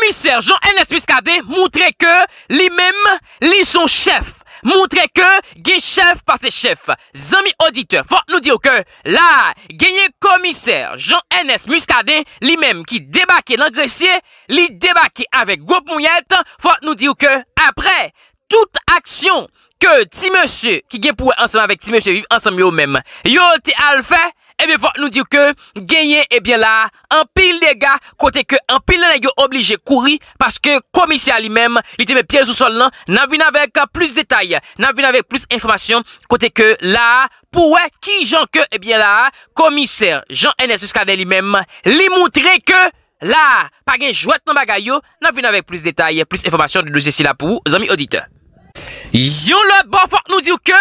commissaire Jean-Ns Muscadin montrait que lui-même, lui son chef. Montrer que gagne chef par ses chefs. Amis auditeurs, faut nous dire que là, gagne commissaire Jean-Ns Muscadin, lui-même qui débarquait dans Gressier, lui débarquait avec Groupe Mouillet, faut nous dire que après toute action que ti monsieur qui gagne pour ensemble avec ti monsieur vivre ensemble eux même, yo te al fait. Eh bien, faut nous dire que, gagner, eh bien là, un pile des gars, côté que, un pile des gars obligé courir, parce que, commissaire lui-même, il te met pieds sous sol, là, n'a vu avec plus de détails, n'a vu avec plus d'informations, côté que, là, pour qui, Jean, que, eh bien là, commissaire, Jean-Ns Muscadin lui-même, lui montrer que, là, pas gain jouette dans bagaille, n'a vu avec plus de détails, plus d'informations de nous ici là pour vous, amis auditeurs. Yo, le bon, faut nous dire que,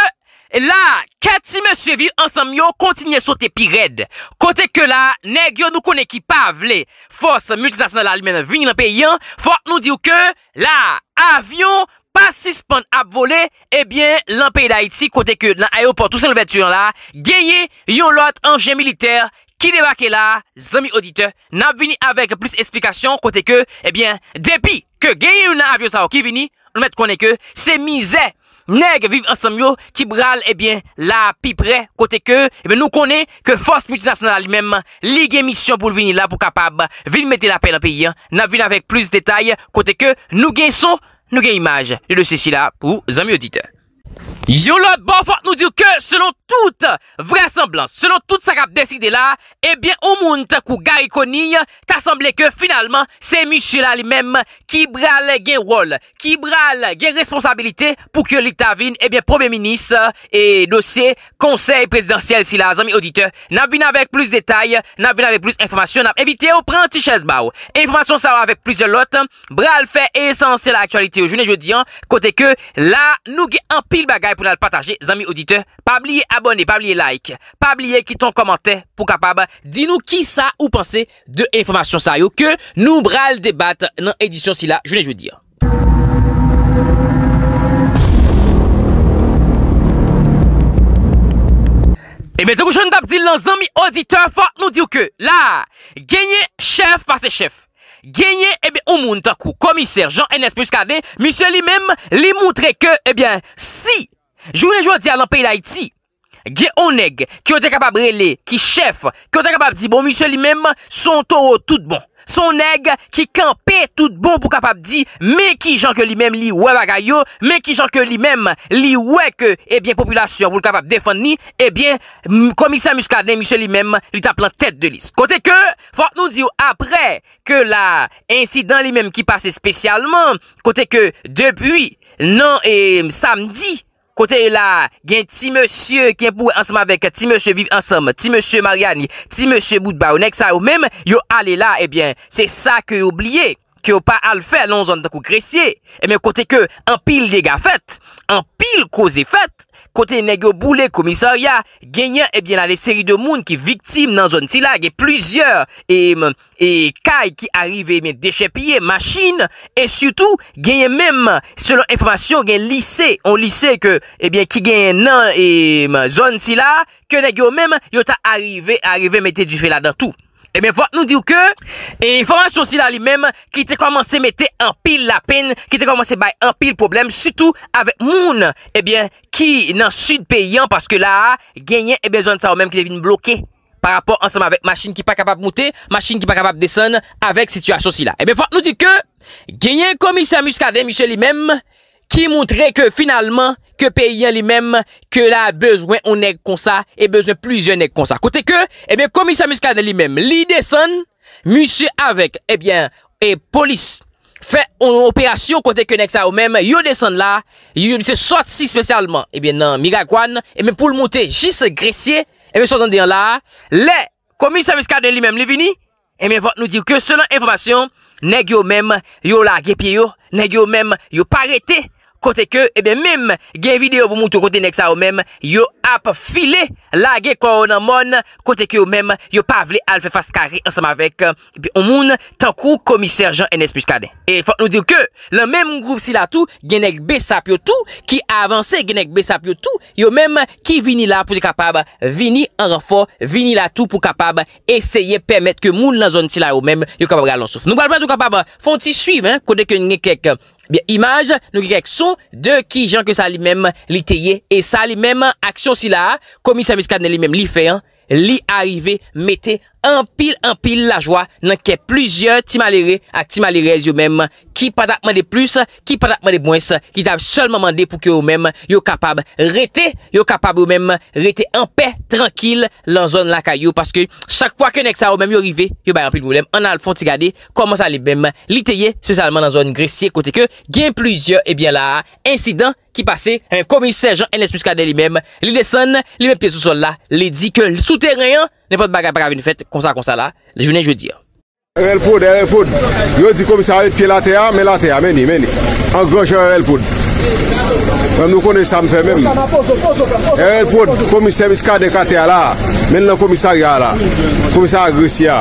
et là, Kati monsieur vivre ensemble yo continue à sauter pirède. Côté que là, nèg yo nous connaît qui pas vle. Force multinationale allemande vient dans pays, faut nous dire que là, avion pas suspend à voler, eh bien, dans pays d'Haïti côté que dans aéroport tout ça l'ouverture là, gagné yon l'autre engin militaire qui débarque là, amis auditeurs, n'a venu avec plus d'explications côté que eh bien, depuis que gagné un avion ça qui vini, on met connaît que c'est misère. Nèg vivent ensemble yo qui bral eh bien la piprès côté que eh bien nous connaît que force multinationale lui-même ligue mission pour venir là pour capable venir mettre la paix dans pays n'a vu avec plus de détails côté que nous gain son nous gain image et de ceci là pour amis auditeurs. Yo l'autre bon faut nous dire que selon toute vraisemblance, selon toute ça qu'a décidé là, eh bien au monde kou Garry Conille, t'as semblé que finalement c'est monsieur là lui-même qui bral gain rôle, qui bral gain responsabilité pour que l'État vienne eh bien premier ministre et dossier conseil présidentiel si là amis auditeurs, n'a vinn avec plus de détails, n'a vinn avec plus d'informations, n'a évité au prend petit chaise bao. Information ça avec plusieurs autres, bral fait essentiel à l'actualité aujourd'hui jeudi côté que là nous gain un pile bagaille pour la partager, amis auditeurs. Pas oublier abonner, pas oublier like, pas oublier quitter ton commentaire pour capable dis-nous qui ça ou pensez de information ça yo que nous bral débattre dans édition si là, je vais vous dire. Et bien, donc je ne dis les amis auditeurs, faut nous dire que là, gagner chef par ses chefs. Gagné, eh bien, au monde, takou, commissaire Jean-Ns Muscadin, monsieur lui-même, lui montrer que, eh bien, si, je vous dis à l'empire d'Haïti, gagné on nèg, qui ont été capables de relayer, qui chef, qui ont été capables de dire, bon, monsieur lui-même, son taureau tout bon. Son nèg qui campait tout bon pour capable dire mais qui gens que lui-même li ouais bagayo mais qui gens que lui-même li ouais que eh bien population pour capable défendre ni eh bien commissaire Muscadin monsieur lui-même il tape en tête de liste côté que faut nous dire après que la incident lui-même qui passait spécialement côté que depuis non et samedi côté là, il y a un petit monsieur qui est pour ensemble avec un petit monsieur vivre ensemble, petit monsieur Mariani, petit monsieur Boudba, on est ça ou même, yo allez là, eh bien, c'est ça que oublié, que yo pas à le faire, non, on de coup Gressier. Eh bien, côté que, un pile dégâts fait, un pile cause est fait, côté nèg yo boule commissariat, gagnant, eh bien, là, les séries de monde qui victimes dans zone si là, il y a plusieurs, et caille qui arrive mais déchets pillés machines et surtout gagne même selon information gagne lycée on lycée que eh bien qui gagne nan et zone si là que nèg yo même yo ta arrivé mettre du feu là dans tout. Eh bien, faut nous dire que, et information si là lui-même, qui t'a commencé à mettre en pile la peine, qui t'a commencé à bailler en pile problème, surtout avec moun, eh bien, qui, dans sud payant, parce que là, gagne, eh bien, zone ça ou même qui devine bloqué. Par rapport ensemble avec machine qui pas capable de monter, machine qui pas capable de descendre, avec situation si là. Eh bien, faut nous dire que, gagne commissaire Muscadin, Michel lui-même, qui montrait que finalement, que payant lui-même, que là, besoin, on est comme ça, et besoin plusieurs nègres comme ça. Côté que, eh bien, commissaire Muscadin lui-même, lui descend, monsieur avec, eh bien, et police, fait une opération, côté que nègre ça ou même, yo descend là, yo se sorti spécialement, eh bien, non, Miragoâne, et même pour le monter, juste Gressier, eh bien, sortant là, les commissaire Muscadin lui-même, les vini, eh bien, vont nous dire que selon information, nègre yo même, yo la, guépier yo, nègre yo même, yo pas arrêté, côté que et bien même gain vidéo pour monter côté nèg ça ou même yo a filé laguer quoi dans monde côté que ou même yo pas vle al faire face carré ensemble avec on moun tant coup commissaire Jean-Ns Muscadin. Et faut nous dire que le même groupe si là tout gain nèg Besap yo tout qui avancer gain nèg Besap yo tout yo même qui vini là pour capable vini en renfort vini là tout pour capable essayer permettre que moun dans zone si là ou même yo capable galon souffle. Nous pas capable font ti suivre hein côté que quelques bien image nous quelques sons de qui gens que ça lui-même l'itayé et ça lui-même action si là commissaire Muscadin lui-même li fait hein li arrivé mettez en pile la joie dans que plusieurs ti malheureux ak ti malheureuses yo même qui pas demander plus qui pas demander moins qui t'a seulement demander pour que yo même yo capable rester yo capable même rester en paix tranquille dans zone la caillou parce que chaque fois que nèg ça yo même yo arrivé yo ba rempli problème on a le fond ti regarder comment ça les même litayé spécialement dans zone Gressier côté que gain plusieurs et bien là incident qui passait un commissaire Jean-Ns Muscadin lui-même il descend il met pied sous sol là il dit que souterrain n'importe bagarre pas une fête comme ça là le journée jeudi R.L.Paud R.L.Paud yo dit commissariat pied la terre meni en grand R.L.Paud même nous connaissons ça me fait même R.L.Paud commissaire Muscadin ka terre là men le commissariat là commissariat Gressier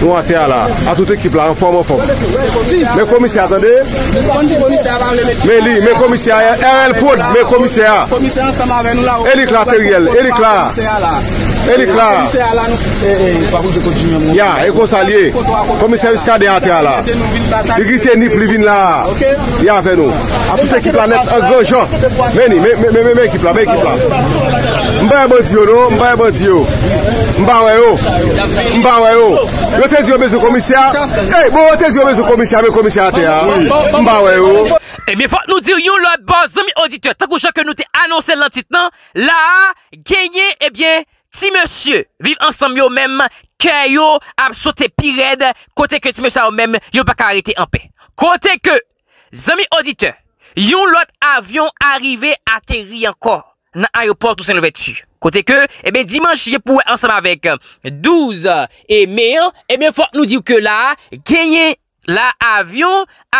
nous à terre là à toute équipe là en forme mais commissaire attendez mais commissaire R.L.Paud mais commissaire ensemble avec nous là Eric là commissaire Muscadin là. Il ni plus là. Il a fait nous. A toute équipe là, un grand Jean. Mais équipe là, mais équipe là. M'ba bon Dieu non, m'ba bon Dieu. M'ba ouais yo. M'ba ouais yo. Yo te dis monsieur commissaire. Eh bon, yo te dis monsieur commissaire, mais commissaire à terre. M'ba ouais yo. Eh bien, faut nous dire yon l'autre bon ami auditeur, tant que nous t'ai annoncé l'antitan, là gagné eh bien si monsieur, vivent ensemble yo même, que yo a sauté pirède, côté que ti monsieur yo même, yo pas arrêté en paix. Côté que, zami auditeur, yon l'autre avion arrivé atterri encore, dans l'aéroport tout Saint-Louverture. Côté que, eh bien, dimanche, y'a pour ensemble avec 12 et mai, eh bien, faut nous dire que là, gagné, là, avion,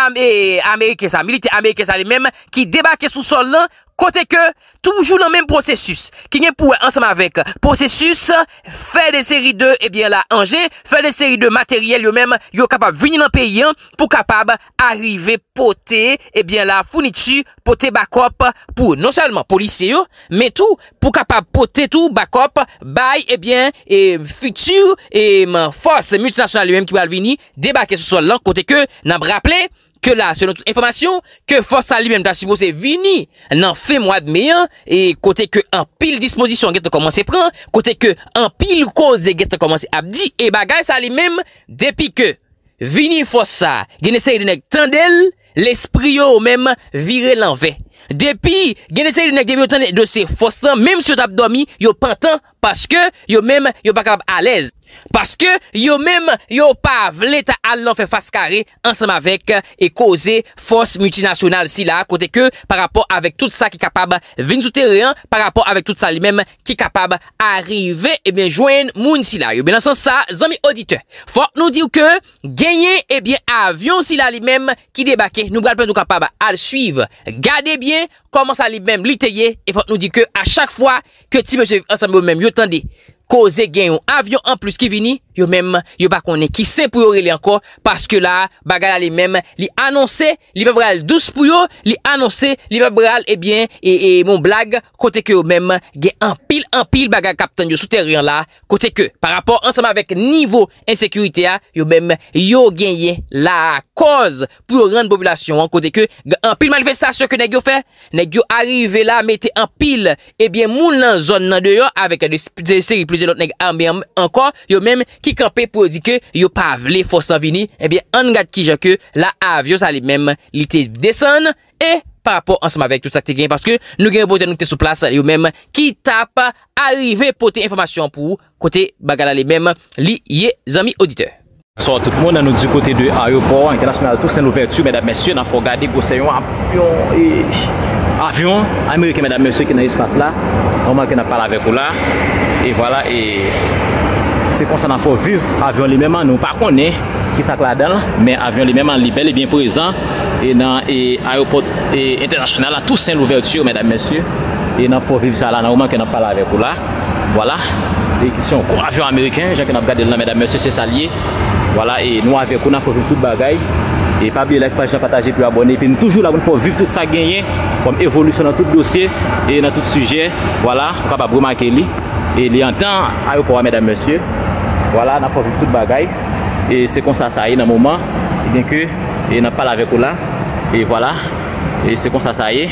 américain ça, militaire américain ça, lui-même, qui débarquait sous sol là, côté que, toujours dans le même processus, qui vient pour ensemble avec processus, fait des séries de, eh bien là, Angers, fait des séries de matériel, eux-mêmes, yo capable venir dans le pays, pour capable arriver, poter, eh bien là, fourniture, poter backup, pour non seulement policiers, mais tout, pour capable poter tout, backup, bail, eh bien, et futur, et force multinationale, eux-mêmes, qui va venir, débarquer sur sol, là, côté que, n'a pas rappelé, que là, selon toute information, que force à lui-même t'a supposé venir dans fin mois de mai, et côté que en pile disposition qui a commencé prendre, côté que en pile cause qui a commencé à dire, et bagay ça lui-même, depuis que vini force ça, gen essaye de nèg tandel, l'esprit yo même viré l'envers. Depuis, gen essaye de nèg depuis de ces forces, même si t'as dormi, yo pantan, parce que yo même yo pas capable à l'aise. Parce que yo même yo pas vle ta allant faire face carré ensemble avec et causer force multinationale si là côté que par rapport avec tout ça qui capable venir sous terrain par rapport avec tout ça lui-même qui capable arriver et bien joindre moun si là yo bien dans sens ça amis auditeurs faut nous dire que gagner et bien avion si là lui-même qui débarquer nous pas nous capable à suivre garder bien comment ça lui-même l'itayé et faut nous dire que à chaque fois que ti monsieur ensemble même yo tendez cause gain un avion en plus qui vini yo même yo pas connait qui c'est pour relé encore parce que là bagala les mêmes li annoncé li pas bral 12 pour yo li annoncé li pas bral et bien et mon blague côté que yo même gain en pile bagala capitaine yo souterrain là côté que par rapport ensemble avec niveau insécurité yo même yo gagné la cause pour rendre population en côté que en pile manifestation que nèg yo fait nèg yo arrivé là mettez en pile et bien moun dans zone nan dehors avec des séries plusieurs autres nèg armés encore yo même qui campait pour dire que yo pas vle force en venir eh bien on regarde qui j'ai que la avion ça les même il était descendre et par rapport ensemble avec tout ça qui gagne parce que nous gagne pour nous sur place yo même qui tape arriver porter information pour côté bagala les mêmes lié amis auditeurs. Bonsoir tout le monde, nous du côté de l'aéroport international tout Saint-Louverture, mesdames et messieurs, il faut regarder pour ces avions américains, mesdames et messieurs, qui est dans l'espace là, on va parler avec vous là, et voilà, et c'est comme ça qu'on faut vivre. Avion lui-même, nous ne connaissons pas qui ça là-dedans, mais avion lui-même est bel et bien présent et dans l'aéroport international, tout c'est l'ouverture, mesdames, messieurs. Et nous faut vivre ça là, normalement qu'on parle avec vous là. Voilà. Et qui sont encore avions américains, les gens qui nous regardent là, mesdames, messieurs, c'est salier. Voilà. Et nous avec vous, nous faut vivre toute bagaille. Et pas oublier like, partager, puis abonner. Et puis nous toujours là, nous faut vivre tout ça gagner, comme évolution dans tout dossier et dans tout sujet. Voilà. On va pas remarquer lui. Et il y a un temps à vous, mesdames, messieurs. Voilà, on a fait toute bagaille. Et c'est comme ça, ça y est, dans le moment. Et bien que, et on parle avec vous là. Et voilà. Et c'est comme ça, ça y est.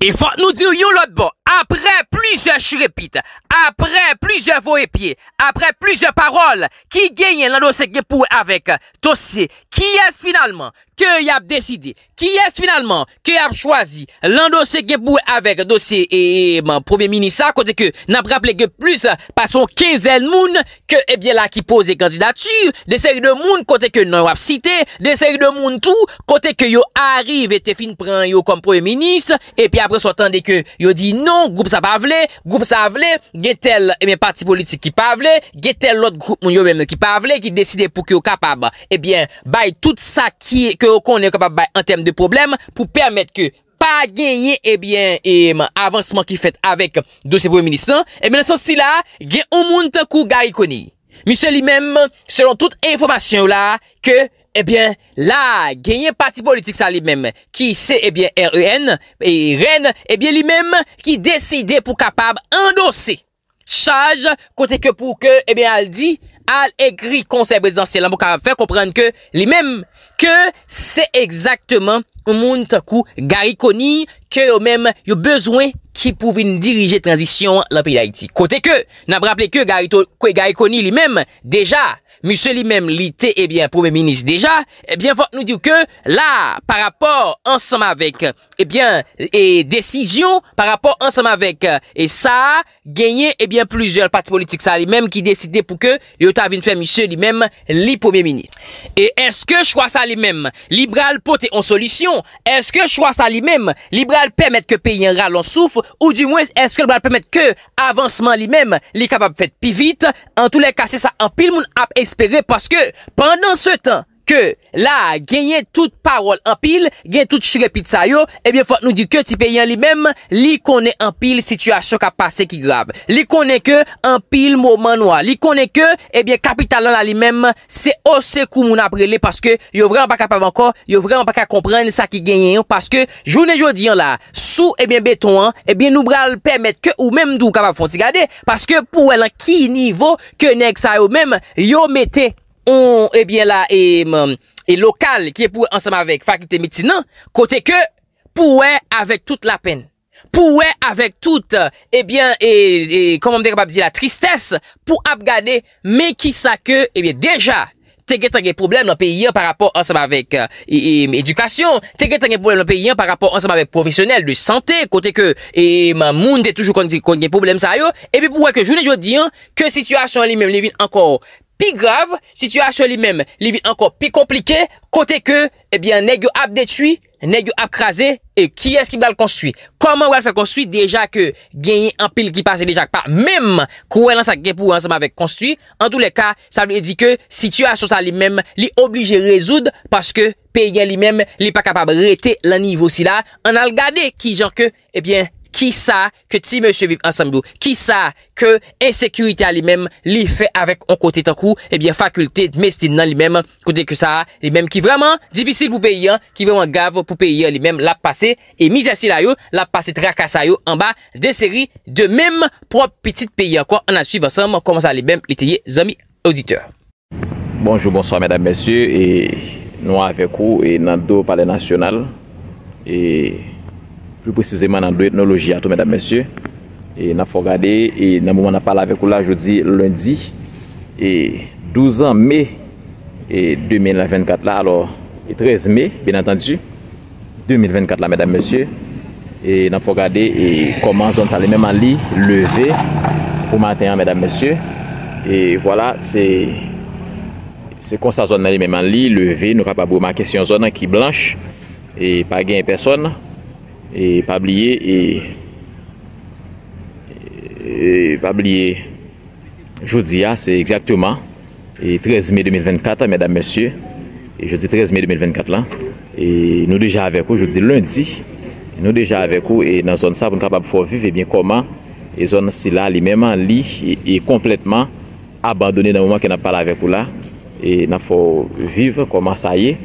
Et faut nous dire l'autre bord. Après plusieurs chrépites, après plusieurs voix et pieds, après plusieurs paroles, qui gagnent dans dossier pour avec dossier, qui est finalement que y a décidé, qui est finalement que y a choisi dans dossier pour avec dossier et premier ministre, à côté que n'a rappelé que plus par son quinzaine moun que eh bien là qui pose candidature, des séries de moun côté que non a cité, des séries de moun tout côté que yo arrive et te fin prend yo comme premier ministre et puis après sortant de que yo dit non. Groupe ça vle, gen tel et bien parti politique qui pa vle, gen tel l'autre groupe moun yo même qui pa vle qui décide pour que capable et bien bay tout ça qui que qu'on est capable bay en termes de problème pour permettre que pas gagner et bien et avancement qui fait avec dossier premier ministre et bien dans ce là gen un moun tan kou Garry Conille. Monsieur lui-même selon toute information là que eh bien, là, gagné parti politique, ça lui-même, qui c'est, eh bien, REN, et REN, eh bien, lui-même, qui décide pour capable endosser charge, côté que pour que, eh bien, elle dit, elle écrit conseil présidentiel, pour capable faire comprendre que, lui-même, que c'est exactement un monde takou Garry Conille, que eux-mêmes, ils ont besoin qui pouvait diriger transition dans le pays d'Haïti. Côté que, n'a rappelé que Garry Conille lui-même, déjà, monsieur lui-même, l'ité, eh bien, premier ministre, déjà, eh bien, faut nous dire que, là, par rapport, ensemble avec, eh bien, et décision, par rapport, ensemble avec, et ça, gagner, eh bien, plusieurs partis politiques, ça, lui-même, qui décidaient pour que, l'État vienne faire monsieur lui-même, li premier ministre. Et est-ce que, choix ça lui-même, libéral pote en solution? Est-ce que, choix ça lui-même, libéral permettre que pays en râle en souffre? Ou du moins, est-ce que le bras permettre que avancement lui-même, les capable fait plus vite? En tous les cas, c'est ça, en pile moun a espéré parce que pendant ce temps que là, gagner toute parole en pile, gagner toute chirepite ça yo, eh bien, faut nous dire que ti payan lui-même, li connaît en pile situation qui a passé qui grave. Li connaît que en pile moment noir. Li connaît que, eh bien, capital là lui-même, c'est au secours moun après les parce que yo vraiment pas capable encore, yo vraiment pas capable comprendre ça qui gagne parce que journée jodi là, sous, eh bien, béton, eh bien, nous bral permettre que ou même d'ou capable font regarder parce que pour elle, qui niveau que nèg ça yo même, yo mettez on, eh bien, là, et local, qui est pour, ensemble avec faculté médecine, côté que, pour, avec toute la peine. Pour, avec toute, eh bien, comment on est capable de dire, la tristesse, pour abgader, mais qui ça que, eh bien, déjà, t'as des problèmes dans le pays par rapport ensemble avec éducation, t'as des problèmes dans le pays par rapport ensemble avec professionnels de santé, côté que monde est toujours qu'on des problèmes ça yo, et puis pour que je ne dis que situation lui-même lui vient encore plus grave, situation lui-même lui vient encore plus compliquée, côté que eh bien nèg yo a détruit, nèg yo a crasé et qui est-ce qui va le construire? Comment on va le faire construire déjà que gagner en pile qui passe déjà pas même qu'on lance ça pour ensemble avec construire. En tous les cas, ça veut dire que situation ça lui-même, li obligé résoudre parce que pays lui-même, li pas capable rester le niveau si là. On a regardé qui genre que eh bien qui ça que ti monsieur vivent ensemble, qui ça que insécurité à lui-même li fait avec un côté tant coup et bien faculté de médecine dans lui-même côté que ça lui-même qui vraiment difficile pour pays qui vraiment grave pour pays lui-même l'a passé et mise à la yo l'a passé tracassa yo en bas des séries de même propre petite pays quoi on a suivi ensemble comment ça les mêmes les amis auditeurs. Bonjour, bonsoir mesdames messieurs et nous avec vous et dans deux palais national et plus précisément dans l'ethnologie à tout, mesdames, messieurs. Et nous avons regardé, et dans le moment où on parle avec vous là, jeudi, lundi, et 12 ans mai et 2024 là, alors, et 13 mai, bien entendu, 2024 là, mesdames, messieurs. Et nous avons regardé, et comment on s'allait même en lit, levé, au matin, mesdames, messieurs. Et voilà, c'est comme ça, on allait même en lit, levé, nous avons remarqué si on zone qui blanche, et pas gagné personne. Et pas oublier, et pas oublier, jeudi, c'est exactement et 13 mai 2024, mesdames, messieurs. Et jeudi 13 mai 2024, là. Et nous déjà avec vous, jeudi lundi, nous déjà avec vous, et dans la zone ça, pour nous capables de vivre, et bien comment, et zone si là, lui-même, lui, est complètement abandonné dans le moment qu'on a parlé avec vous là. Et nous faut vivre, comment ça y est,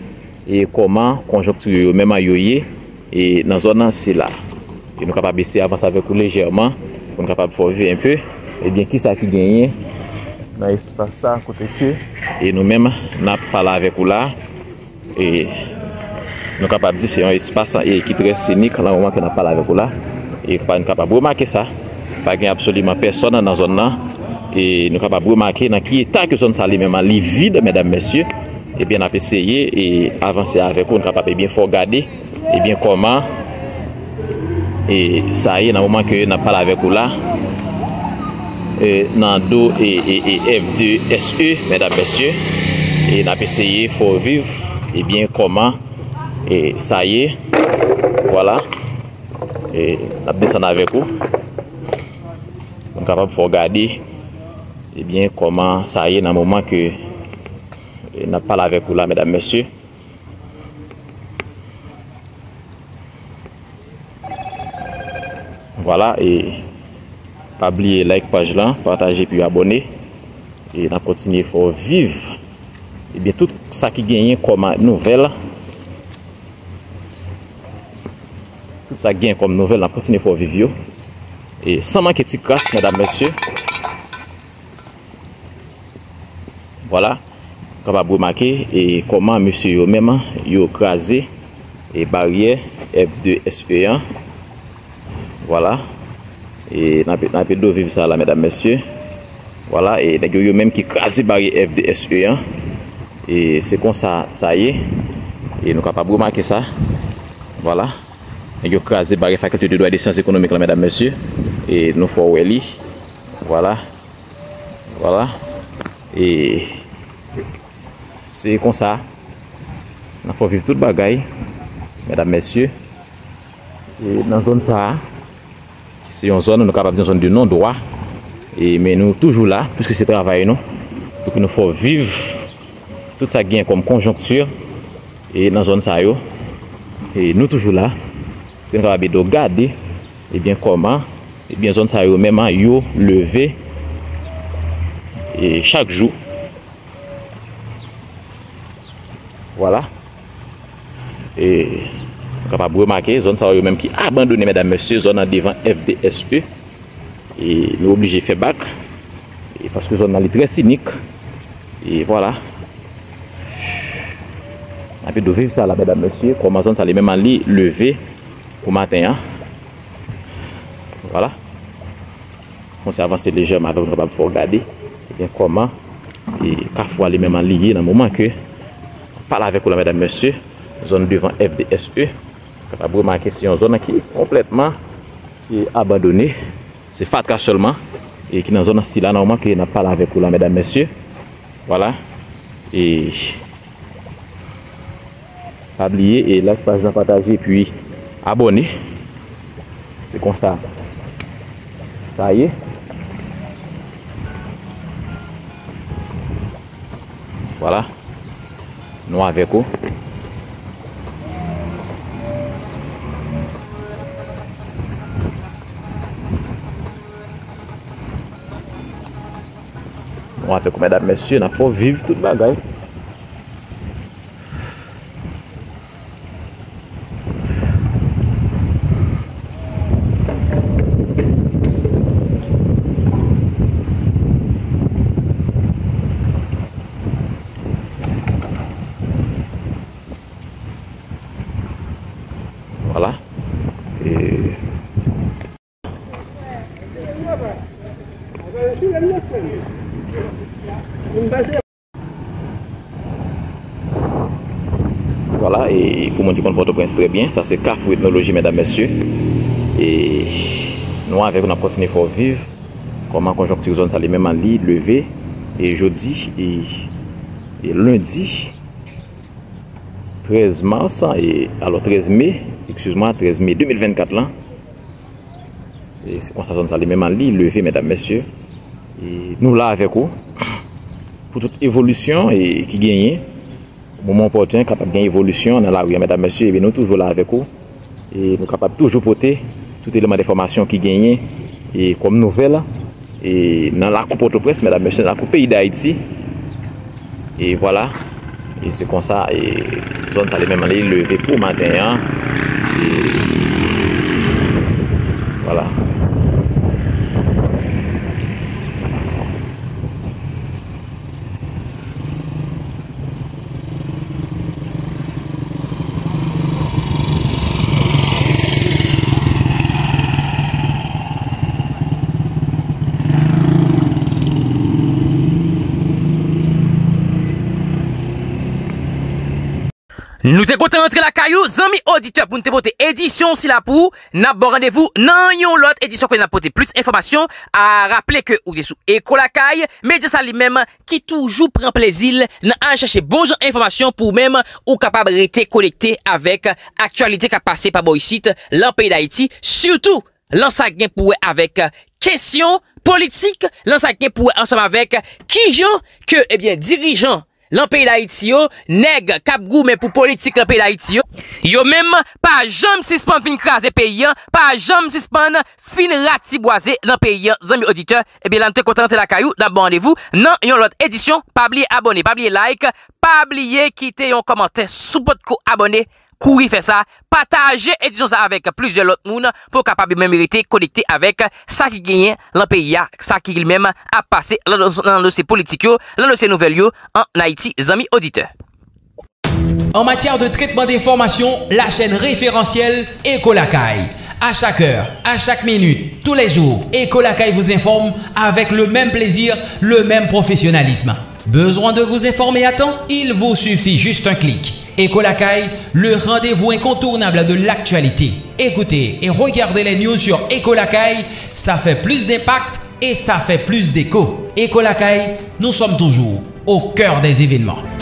et comment conjoncture, même à yoyer, et dans la zone si là. Et nous sommes capables d'avancer avec vous légèrement, pour nous capables de vivre un peu, et bien qui ça qui gagne dans l'espace ça, à côté que, et nous-mêmes, nous parlons avec vous là, et nous sommes capables de dire que c'est un espace qui est très cynique, dans le moment que nous parlons avec vous là, et nous sommes capables de remarquer ça, parce qu'il n'y a absolument personne dans la zone là, et nous sommes capables de remarquer dans quel état que la zone ça est, même vide, mesdames, messieurs, et bien nous avons essayé et avancer avec vous, nous sommes capables de bien regarder, et bien comment, et ça y est, dans le moment que nous parlons avec vous là, dans DO et FDSE, mesdames, messieurs, et nous avons essayé de vivre, et bien comment, et ça y est, voilà, et nous avons descendu avec vous, nous sommes capables de regarder, et bien comment ça y est, dans le moment que nous avons parlé avec vous là, mesdames, messieurs. Voilà, et pas oublier like page là, partager puis abonner et on continue pour vivre et bien tout ça qui gagne comme nouvelle, tout ça qui gagne comme nouvelle on continue pour vivre et sans manquer de grâce, mesdames, messieurs. Voilà, on va remarquer et comment monsieur même yo crasé et barrière F2SE1. Voilà. Et nous avons vivre ça là, mesdames, messieurs. Voilà, et nous avons même qui crasé barrière FDSE. Et c'est comme ça, ça y est. Et nous sommes capables de remarquer ça. Voilà. Nous avons crasé barrière faculté de droit des sciences économiques là, mesdames, messieurs. Et nous faisons Welly. Voilà. Voilà. Et c'est comme ça. Nous faut vivre tout le bagaille, mesdames, messieurs. Et dans la zone ça. C'est une zone, nous sommes capables de zone de non-droit, mais nous sommes toujours là, puisque c'est travail nous. Donc nous faut vivre tout ça qui est comme conjoncture, et dans la zone ça, et nous sommes toujours là, nous sommes capables de regarder, et bien comment, et bien zone ça, même à lever, et chaque jour. Voilà. Et capable de remarquer, zone ça même qui abandonné, mesdames, messieurs, zone en devant FDSE et nous obligés de faire bac et parce que zone est très cynique et voilà un peu de vivre ça là, mesdames, messieurs, comment zone ça les même en lit levé au matin hein? Voilà on s'est avancé légèrement avec capable de regarder et bien comment et parfois les mêmes en lié dans le moment que parle avec vous là, mesdames, messieurs, zone devant FDSE. Vous remarquez, c'est une zone qui est complètement abandonnée. C'est FATCA seulement. Et qui est dans une zone si là, normalement, qui n'a pas là avec vous, là, mesdames, messieurs. Voilà. Et. Pas oublier, et like, partager, puis abonner. C'est comme ça. Ça y est. Voilà. Nous avec vous. On a fait comme mesdames, messieurs, on faut vivre toute bagaille. Voilà. Et voilà, et pour montrer qu'on Port-au-Prince très bien, ça c'est Carrefour Ethnologie, mesdames, messieurs. Et nous, avec nous, on a continué à vivre, comment conjoncture zone ça les même en lit, levé, et jeudi, et lundi, 13 mars, et alors 13 mai, excuse-moi, 13 mai 2024 là, Et c'est Constance Salé, même en lit, levé, mesdames, messieurs. Et nous là avec vous, pour toute évolution et qui gagne, au moment opportun, capable de gagner évolution dans la rue, mesdames, messieurs, et bien nous toujours là avec vous. Et nous capables toujours porter tout élément d'information qui gagne et comme nouvelle. Et dans la coupe de presse, mesdames, messieurs, dans la coupe pays d'Haïti. Et voilà. Et c'est comme ça. Et zone ça les même aller lever pour matin. Hein. Voilà. Nous sommes contents de rentrer la caillou, amis auditeurs, pour nous porter édition si la pour, n'a bon rendez-vous, nan yon l'autre édition qu'on a porté plus d'informations, à rappeler que vous êtes sous Echo Lakay, mais de ça lui-même, qui toujours prend plaisir, n'a cherché bon genre d'informations pour même, ou capable de rester connecté avec actualité qui a passé par Boïsite, l'en pays d'Haïti, surtout, l'ensagné pour avec question politique, l'ensagné pour ensemble avec qui gens que, eh bien, dirigeants, l'en pays d'Haïti yo, nèg kap goumè pour politique l'en pays d'Haïti yo. Yo même pas jamais suspend fin craser pays, pas jamais suspend fin ratiboiser l'en pays, amis auditeurs. Eh bien, l'anté content la caillou, d'abord rendez-vous dans yon l'autre édition, pas oublier abonner, pas oublier like, pas oublier quitter un commentaire sous votre ko abonné. Courir faire ça, partager et disons ça avec plusieurs autres monde pour capable même mériter connecter avec ça qui gagne l'en pays, ça qui même a passé dans le politique, dans le nouvelle en Haïti, amis auditeurs. En matière de traitement d'informations, la chaîne référentielle Echo Lakay. À chaque heure, à chaque minute, tous les jours, Echo Lakay vous informe avec le même plaisir, le même professionnalisme. Besoin de vous informer à temps? Il vous suffit juste un clic. Echo Lakay, le rendez-vous incontournable de l'actualité. Écoutez et regardez les news sur Echo Lakay, ça fait plus d'impact et ça fait plus d'écho. Echo Lakay, nous sommes toujours au cœur des événements.